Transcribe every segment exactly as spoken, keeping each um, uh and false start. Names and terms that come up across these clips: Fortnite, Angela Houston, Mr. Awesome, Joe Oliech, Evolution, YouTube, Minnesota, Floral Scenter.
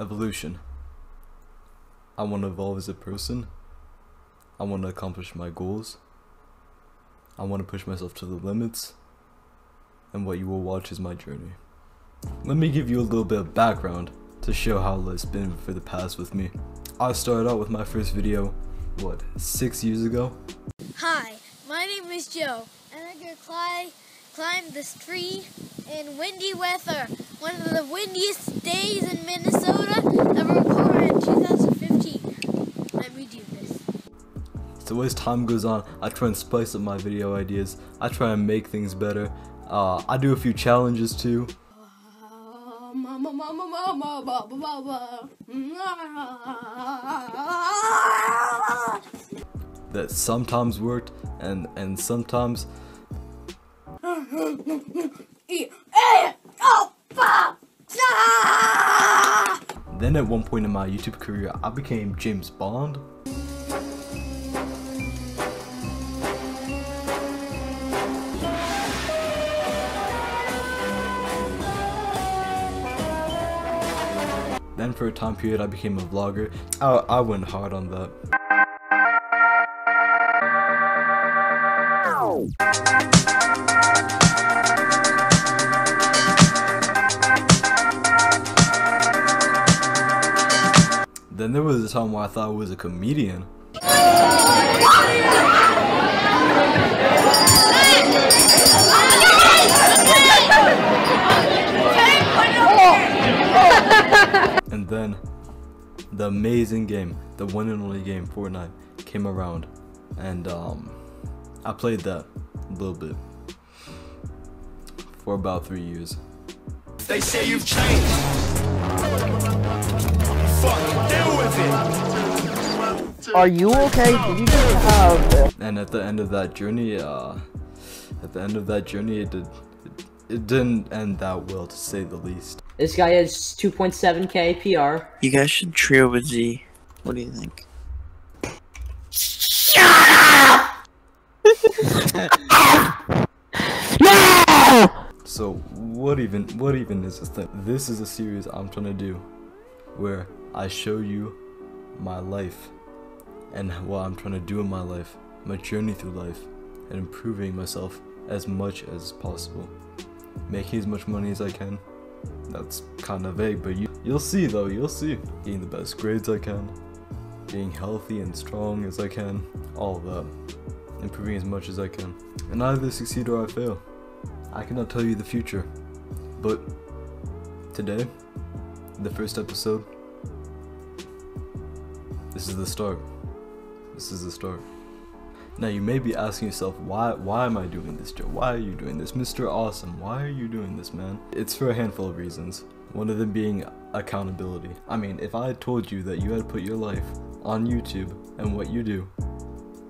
Evolution. I want to evolve as a person. I want to accomplish my goals. I want to push myself to the limits. And what you will watch is my journey. Let me give you a little bit of background to show how it's been for the past with me. I started out with my first video, what, six years ago? Hi, my name is Joe, and I'm going to climb, climb this tree in windy weather. One of the windiest days in Minnesota ever recorded in two thousand fifteen. Let me do this. So as time goes on, I try and spice up my video ideas. I try and make things better. Uh, I do a few challenges too. That sometimes worked, and and sometimes then at one point in my YouTube career I became James Bond. Then for a time period I became a vlogger. I, I went hard on that. Then there was a time where I thought I was a comedian. And then the amazing game, the one and only game, Fortnite, came around, and um, I played that a little bit for about three years. They say you've changed. Fuck, deal with it. Are you okay? Did you just have? And at the end of that journey, uh, at the end of that journey, it did. It didn't end that well, to say the least. This guy has two point seven K P R. You guys should trio with Z. What do you think? Shut up! No! So what even what even is this thing? This is a series I'm trying to do where I show you my life and what I'm trying to do in my life, my journey through life, and improving myself as much as possible. Making as much money as I can. That's kind of vague, but you, you'll see though, you'll see. Getting the best grades I can, being healthy and strong as I can, all of that. Improving as much as I can. And I either succeed or I fail. I cannot tell you the future, but today, the first episode, this is the start. This is the start. Now you may be asking yourself, why why am I doing this, Joe? Why are you doing this, Mister Awesome? Why are you doing this, man? It's for a handful of reasons. One of them being accountability. I mean, if I had told you that you had to put your life on YouTube and what you do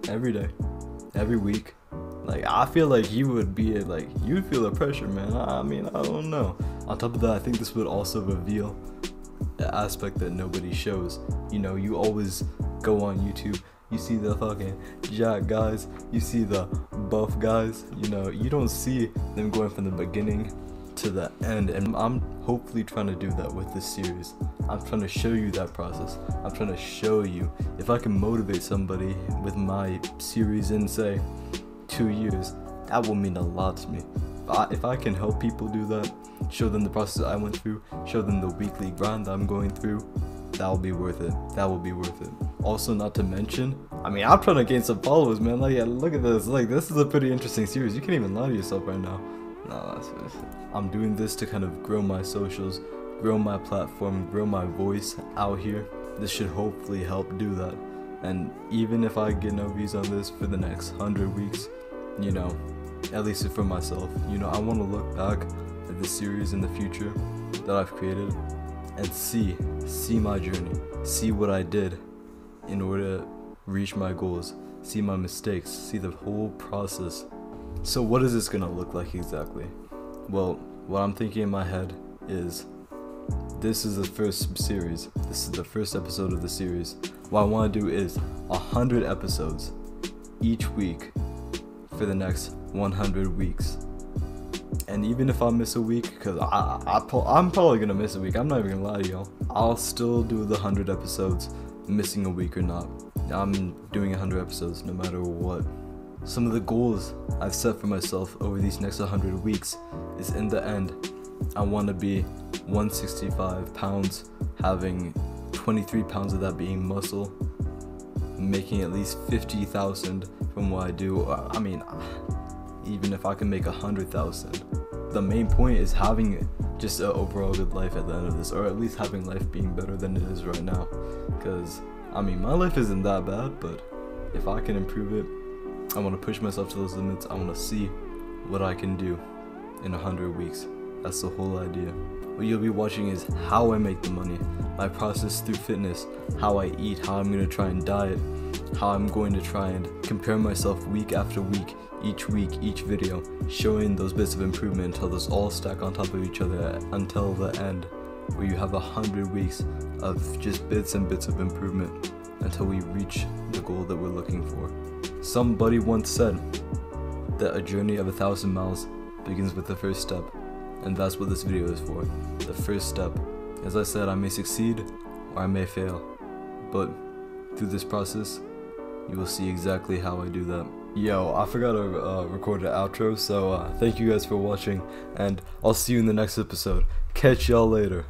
every day, every week, like I feel like you would be like you'd feel the pressure, man. I mean, I don't know. On top of that, I think this would also reveal the aspect that nobody shows. You know, you always go on YouTube. You see the fucking jack guys, you see the buff guys, you know, you don't see them going from the beginning to the end, and I'm hopefully trying to do that with this series. I'm trying to show you that process. I'm trying to show you if I can motivate somebody with my series in, say, two years, that will mean a lot to me. If I, if I can help people do that, show them the process I went through, show them the weekly grind that I'm going through, that will be worth it. That will be worth it. Also, not to mention, I mean, I'm trying to gain some followers, man. Like, yeah, look at this. Like, this is a pretty interesting series. You can't even lie to yourself right now. No, that's it. I'm doing this to kind of grow my socials, grow my platform, grow my voice out here. This should hopefully help do that. And even if I get no views on this for the next hundred weeks, you know, at least for myself, you know, I want to look back at this series in the future that I've created and see, see my journey, see what I did in order to reach my goals, see my mistakes, see the whole process. So what is this gonna look like exactly? Well, what I'm thinking in my head is, this is the first series, this is the first episode of the series. What I want to do is one hundred episodes each week for the next one hundred weeks. And even if I miss a week, because I, I, I'm probably going to miss a week, I'm not even going to lie to y'all, I'll still do the one hundred episodes, missing a week or not. I'm doing one hundred episodes no matter what. Some of the goals I've set for myself over these next one hundred weeks is, in the end, I want to be one hundred sixty-five pounds, having twenty-three pounds of that being muscle, making at least fifty thousand from what I do. I mean, even if I can make one hundred thousand. The main point is having just an overall good life at the end of this, or at least having life being better than it is right now. Because, I mean, my life isn't that bad, but if I can improve it, I want to push myself to those limits. I want to see what I can do in one hundred weeks. That's the whole idea. What you'll be watching is how I make the money, my process through fitness, how I eat, how I'm going to try and diet, how I'm going to try and compare myself week after week, each week, each video, showing those bits of improvement until those all stack on top of each other until the end, where you have a hundred weeks of just bits and bits of improvement until we reach the goal that we're looking for. Somebody once said that a journey of a thousand miles begins with the first step. And that's what this video is for, the first step. As I said, I may succeed or I may fail, but through this process, you will see exactly how I do that. Yo, I forgot to uh, record an outro, so uh, thank you guys for watching, and I'll see you in the next episode. Catch y'all later.